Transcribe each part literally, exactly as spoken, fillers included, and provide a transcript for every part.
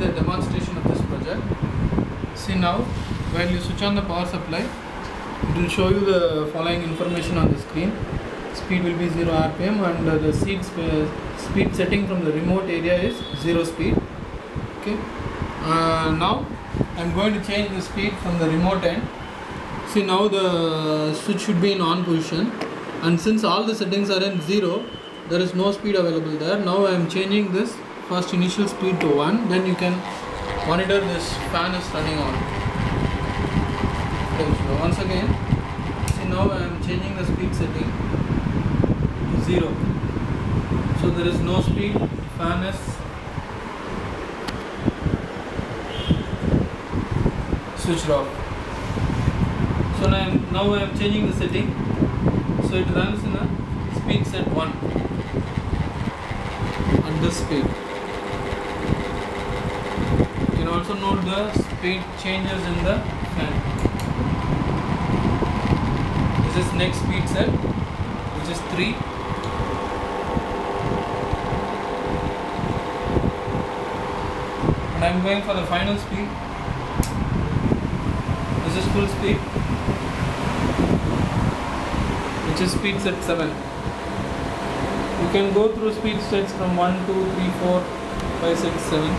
the demonstration of this project. See now, while you switch on the power supply, it will show you the following information on the screen. Speed will be zero R P M and uh, the seed sp uh, speed setting from the remote area is zero speed. Okay. Uh, now I am going to change the speed from the remote end. See now the switch should be in on position, and since all the settings are in zero, there is no speed available there. Now I am changing this first initial speed to one. Then you can monitor this fan is running on. Once again, see now I am changing the speed setting to zero. So there is no speed, fan is. Switch off. So now I, am, now I am changing the setting. So it runs in a speed set one. At this speed. You can also note the speed changes in the fan. This is next speed set, which is three. And I am going for the final speed. This is full speed, which is speed set seven. You can go through speed sets from one, two, three, four, five, six, seven.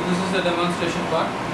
This is the demonstration part.